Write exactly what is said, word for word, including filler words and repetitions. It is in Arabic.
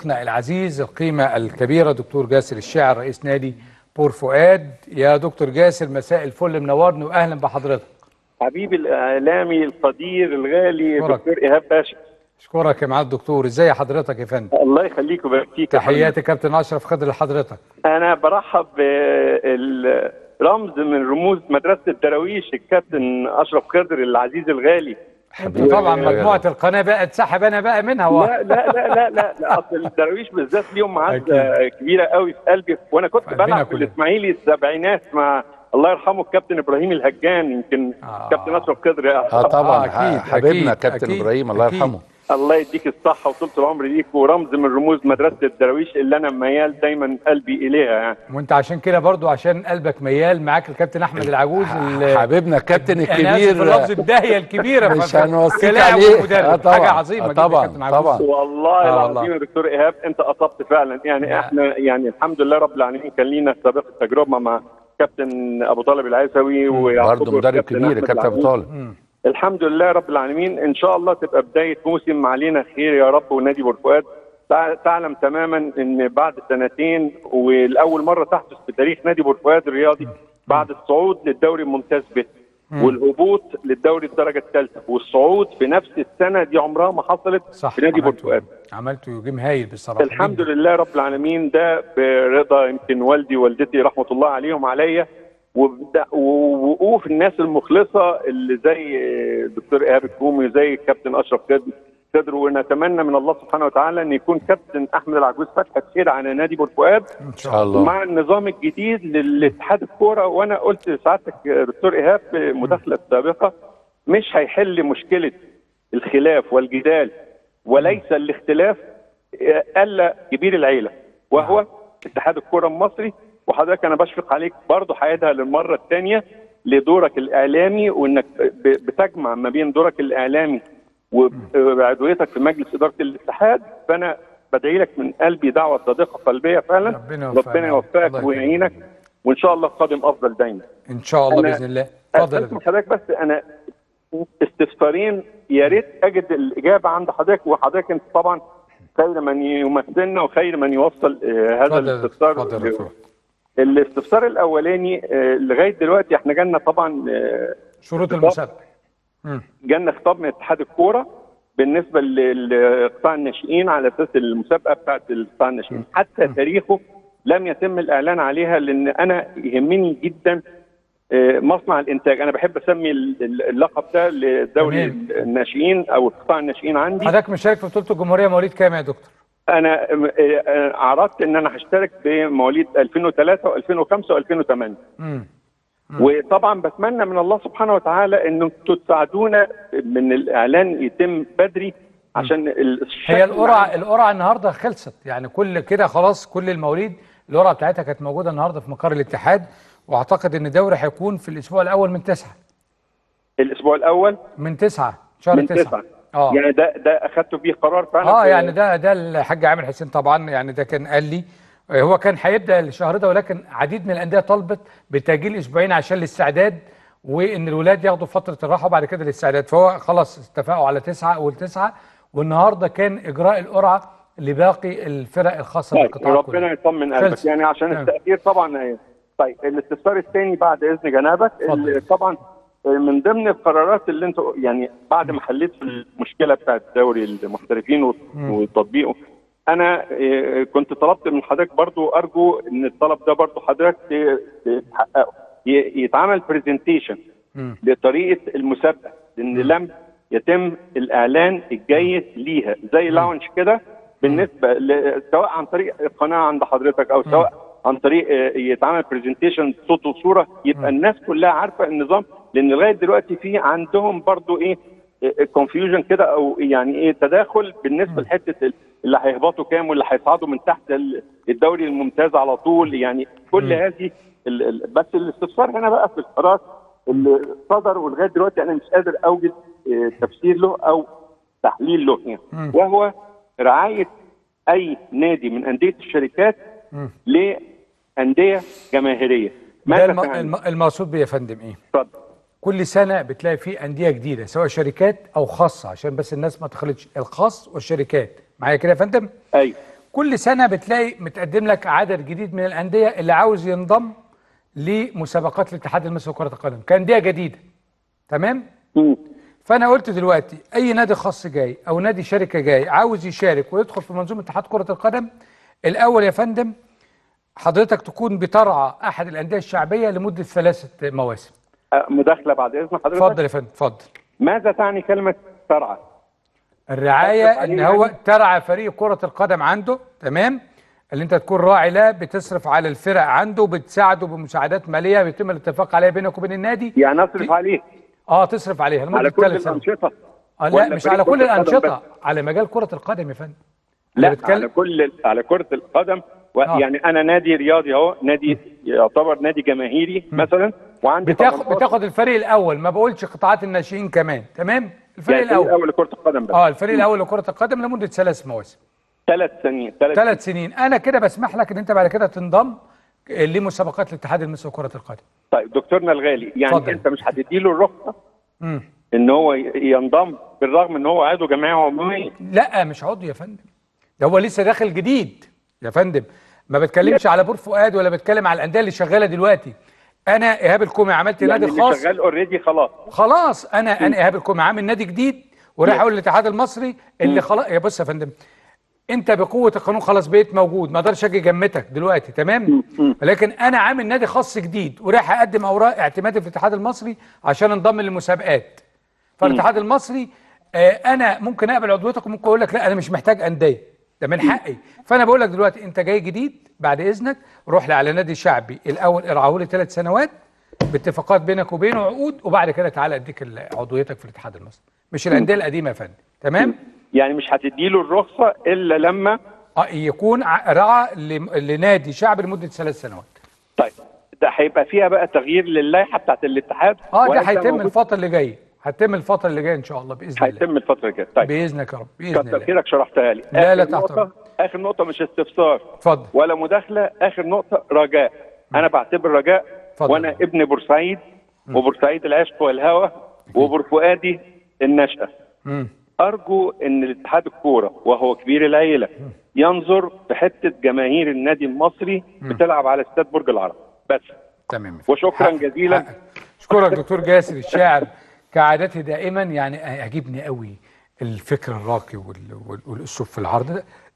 ضيفنا العزيز القيمة الكبيرة دكتور جاسر الشاعر رئيس نادي بورفؤاد. يا دكتور جاسر مساء الفل، منورني واهلا بحضرتك. حبيبي الاعلامي القدير الغالي دكتور ايهاب باشا. اشكرك يا معالي الدكتور، ازاي حضرتك يا فندم؟ الله يخليك ويبارك فيك. تحياتي كابتن اشرف خضر لحضرتك. انا برحب بالرمز من رموز مدرسة الدراويش الكابتن اشرف خضر العزيز الغالي. طبعا مجموعه القناه بقى اتسحب انا بقى منها و... لا لا لا لا لا اصل الدراويش بالذات ليهم معزه كبيره قوي في قلبي، وانا كنت بلعب في الاسماعيلي السبعينات مع الله يرحمه الكابتن ابراهيم الهجان. يمكن آه. كابتن اشرف خضر اه طبعا آه حبيبنا كابتن ابراهيم الله يرحمه. الله يديك الصحه وطولة العمر ليك، ورمز من رموز مدرسه الدراويش اللي انا ميال دايما قلبي اليها يعني. وانت عشان كده برضو عشان قلبك ميال معاك الكابتن احمد العجوز حبيبنا الكابتن الكبير. انا اسف اللفظ الداهيه الكبيره مش هنوصيك عليه. حاجه عظيمه طبعا طبعا والله العظيم يا دكتور ايهاب انت اصبت فعلا يعني. احنا يعني الحمد لله رب العالمين كان لينا سابقه تجربه مع كابتن ابو طالب العيسوي وبرضه مدرب كبير كابتن ابو طالب. الحمد لله رب العالمين، ان شاء الله تبقى بدايه موسم علينا خير يا رب. ونادي بورفؤاد تعلم تماما ان بعد سنتين والاول مره تحدث في تاريخ نادي بورفؤاد الرياضي بعد الصعود للدوري الممتاز به والهبوط للدوري الدرجه الثالثه والصعود في نفس السنه دي عمرها ما حصلت في نادي بورفؤاد. عملته يوجيم هايل بصراحه الحمد لله رب العالمين، ده برضا يمكن والدي ووالدتي رحمه الله عليهم عليا ووقوف الناس المخلصه اللي زي الدكتور ايهاب الكومي وزي الكابتن اشرف خضر. ونتمنى من الله سبحانه وتعالى ان يكون كابتن احمد العجوز فتحه خير على نادي بورفؤاد ان شاء الله مع النظام الجديد لاتحاد الكوره. وانا قلت لسعادتك دكتور ايهاب في مداخله سابقه مش هيحل مشكله الخلاف والجدال وليس الاختلاف الا كبير العيله وهو اتحاد الكوره المصري. وحضرتك انا بشفق عليك برضه حياتها للمره الثانيه لدورك الاعلامي وانك بتجمع ما بين دورك الاعلامي وعضويتك في مجلس اداره الاتحاد. فانا بدعي لك من قلبي دعوه صادقه قلبيه فعلا، ربنا يوفقك ويعينك وان شاء الله القادم افضل دايما ان شاء الله باذن الله. اتفضل حضرتك. بس انا استفسارين يا ريت اجد الاجابه عند حضرتك، وحضرتك انت طبعا خير من يمثلنا وخير من يوصل هذا الاستفسار. الاستفسار الاولاني لغايه دلوقتي احنا جالنا طبعا شروط المسابقه، جالنا خطاب من اتحاد الكوره بالنسبه لقطاع الناشئين على اساس المسابقه بتاعت قطاع الناشئين حتى تاريخه لم يتم الاعلان عليها. لان انا يهمني جدا مصنع الانتاج، انا بحب اسمي اللقب ده لدوري الناشئين او قطاع الناشئين عندي. حضرتك مشارك في بطوله الجمهوريه مواليد كام يا دكتور؟ أنا عرضت إن أنا هشترك بمواليد ألفين وثلاثة وألفين وخمسة وألفين وثمانية وطبعا بتمنى من الله سبحانه وتعالى إن أنتوا تساعدونا من الإعلان يتم بدري عشان هي القرعة. القرعة النهارده خلصت يعني كل كده خلاص، كل المواليد القرعة بتاعتها كانت موجودة النهارده في مقر الاتحاد. وأعتقد إن الدوري هيكون في الأسبوع الأول من تسعة. الأسبوع الأول؟ من تسعة شهر من تسعة. تسعة. آه. يعني ده ده اخدتوا بيه قرار فعلا؟ اه يعني ده ده الحاج عامر حسين طبعا يعني ده كان قال لي هو كان هيبدا الشهر ده، ولكن عديد من الانديه طلبت بتاجيل اسبوعين عشان الاستعداد وان الولاد ياخدوا فتره الراحه وبعد كده الاستعداد. فهو خلاص اتفقوا على تسعه اول تسعه، والنهارده كان اجراء القرعه لباقي الفرق الخاصه بالقطاع. ربنا يطمن قلبك يعني عشان التاخير طبعا هي. طيب الاستفسار الثاني بعد اذن جنابك طبعا من ضمن القرارات اللي انتوا يعني بعد ما حليت المشكله بتاعت دوري المحترفين وتطبيقه، انا كنت طلبت من حضرتك برضو ارجو ان الطلب ده برضو حضرتك تحققه، يتعمل برزنتيشن لطريقه المسابقه لان لم يتم الاعلان الجيد ليها زي لونش كده بالنسبه سواء عن طريق القناه عند حضرتك او سواء عن طريق يتعمل برزنتيشن صوت وصوره يبقى الناس كلها عارفه النظام. لان لغايه دلوقتي في عندهم برضو ايه كونفيوجن كده او يعني ايه تداخل بالنسبه لحته اللي هيهبطوا كام واللي هيصعدوا من تحت الدوري الممتاز على طول يعني كل هذه. بس الاستفسار هنا بقى في القرار اللي صدر ولغايه دلوقتي انا مش قادر اوجد تفسير له او تحليل له يعني، وهو رعايه اي نادي من انديه الشركات لأندية جماهيرية. ده الم... الم... المقصود بيه يا فندم ايه؟ اتفضل. كل سنة بتلاقي في أندية جديدة سواء شركات أو خاصة عشان بس الناس ما تخلطش الخاص والشركات، معايا كده يا فندم؟ أيوه. كل سنة بتلاقي متقدم لك عدد جديد من الأندية اللي عاوز ينضم لمسابقات الاتحاد المصري لكرة القدم كأندية جديدة. تمام؟ مم. فأنا قلت دلوقتي أي نادي خاص جاي أو نادي شركة جاي عاوز يشارك ويدخل في منظومة اتحاد كرة القدم، الأول يا فندم حضرتك تكون بترعى أحد الأندية الشعبية لمدة ثلاثة مواسم. مداخلة بعد إذن حضرتك. اتفضل يا فندم، اتفضل. ماذا تعني كلمة ترعى؟ الرعاية ان هو ترعى فريق كرة القدم عنده، تمام؟ اللي انت تكون راعي له، بتصرف على الفرق عنده، بتساعده بمساعدات مالية بيتم الاتفاق عليها بينك وبين النادي. يعني اصرف ت... عليه؟ اه تصرف عليه على كل الأنشطة. آه لا مش على كل الأنشطة، على مجال كرة القدم يا فندم. لا على كل على كرة القدم و... آه. يعني انا نادي رياضي اهو، نادي يعتبر نادي جماهيري مثلا، وعندي بتاخد بتاخد الفريق الأول، ما بقولش قطاعات الناشئين كمان، تمام؟ الفريق يعني الأول. الأول لكرة القدم بقى. اه الفريق الأول لكرة القدم لمدة ثلاث مواسم. ثلاث سنين. ثلاث سنين، أنا كده بسمح لك إن أنت بعد كده تنضم لمسابقات الاتحاد المصري لكرة القدم. طيب دكتورنا الغالي، يعني فضل. أنت مش هتدي له الرخصة إن هو ينضم بالرغم إن هو عضو جمعية عمومية؟ لا مش عضو يا فندم، ده هو لسه داخل جديد يا فندم. ما بتكلمش على بورفؤاد ولا بتكلم على الأندية اللي شغالة دلوقتي. أنا إيهاب الكومي عملت يعني نادي خاص شغال أوريدي خلاص خلاص أنا م. أنا إيهاب الكومي عامل نادي جديد ورايح أقول للاتحاد المصري اللي خلاص. يا بص يا فندم، أنت بقوة القانون خلاص بقيت موجود، ما أقدرش أجي جمتك دلوقتي، تمام؟ ولكن أنا عامل نادي خاص جديد ورايح أقدم أوراق اعتمادي في الاتحاد المصري عشان أنضم للمسابقات. فالاتحاد المصري آه أنا ممكن أقبل عضويتك وممكن أقول لك لا أنا مش محتاج أندية، ده من حقي. فأنا بقول لك دلوقتي أنت جاي جديد، بعد إذنك روح لي على نادي شعبي الأول، ارعاهولي ثلاث سنوات باتفاقات بينك وبينه وعقود، وبعد كده تعالى أديك عضويتك في الاتحاد المصري، مش الأندية القديمة يا فندم، تمام؟ يعني مش هتدي له الرخصة إلا لما أه يكون رعى لنادي شعبي لمدة ثلاث سنوات. طيب ده هيبقى فيها بقى تغيير للائحة بتاعت الاتحاد؟ أه ده هيتم الفترة اللي جاية، هتتم الفترة اللي جاية إن شاء الله بإذن الله. هيتم الفترة اللي جاية. طيب بإذنك يا رب، بإذن الله. كتر خيرك شرحتها لي. لا لا تحت أمرك. آخر نقطة مش استفسار. اتفضل. ولا مداخلة، آخر نقطة رجاء. م. أنا بعتبر رجاء فضل. وأنا ابن بورسعيد، وبورسعيد العشق والهوى، وبورفؤادي النشأة. م. أرجو إن الاتحاد الكورة وهو كبير العيلة م. ينظر في حتة جماهير النادي المصري م. بتلعب على استاد برج العرب بس. تمام. وشكرا حق. جزيلا. حق. أشكرك دكتور جاسر الشاعر. كعادتي دائما يعني أعجبني قوي الفكر الراقي والأسلوب في العرض ده.